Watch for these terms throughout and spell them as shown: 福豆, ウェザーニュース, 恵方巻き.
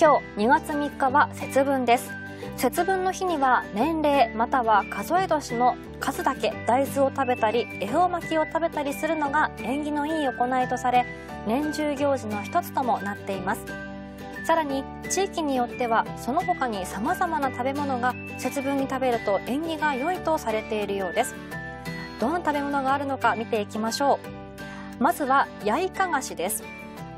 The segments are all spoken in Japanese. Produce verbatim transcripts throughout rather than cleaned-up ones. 今日にがつみっかは節分です。節分の日には年齢または数え年の数だけ大豆を食べたり恵方巻きを食べたりするのが縁起のいい行いとされ、年中行事の一つともなっています。さらに地域によってはその他にさまざまな食べ物が節分に食べると縁起が良いとされているようです。どの食べ物があるのか見ていきましょう。まずは焼いかがしです。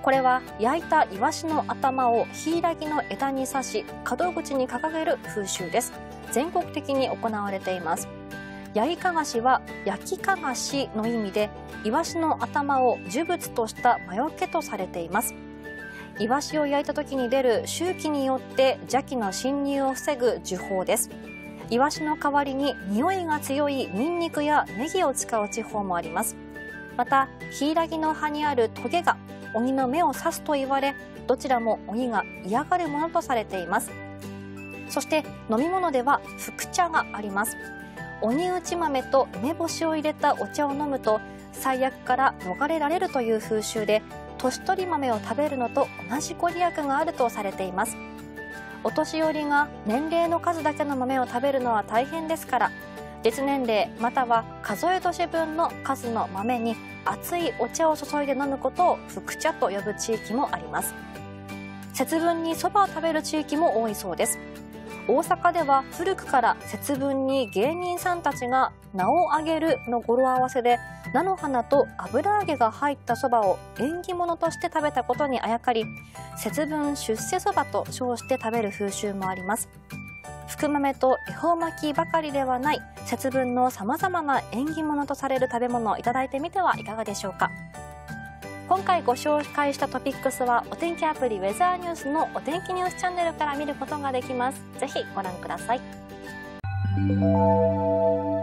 これは焼いたイワシの頭をヒイラギの枝に刺し門口に掲げる風習です。全国的に行われています。焼いかがしは焼きかがしの意味で、イワシの頭を呪物とした魔除けとされています。イワシを焼いた時に出る臭気によって邪気の侵入を防ぐ呪法です。イワシの代わりに匂いが強いニンニクやネギを使う地方もあります。またヒイラギの葉にあるトゲが鬼の目を刺すと言われ、どちらも鬼が嫌がるものとされています。そして飲み物では福茶があります。鬼打ち豆と梅干しを入れたお茶を飲むと災厄から逃れられるという風習で、年取り豆を食べるのと同じご利益があるとされています。お年寄りが年齢の数だけの豆を食べるのは大変ですから、実年齢または数え年分の数の豆に熱いお茶を注いで飲むことを福茶と呼ぶ地域もあります。節分にそばを食べる地域も多いそうです。大阪では古くから節分に芸人さんたちが名をあげるの語呂合わせで、菜の花と油揚げが入ったそばを縁起物として食べたことにあやかり、節分出世そばと称して食べる風習もあります。福豆と恵方巻きばかりではない、節分のさまざまな縁起物とされる食べ物をいただいてみてはいかがでしょうか。今回ご紹介したトピックスはお天気アプリウェザーニュースのお天気ニュースチャンネルから見ることができます。ぜひご覧ください。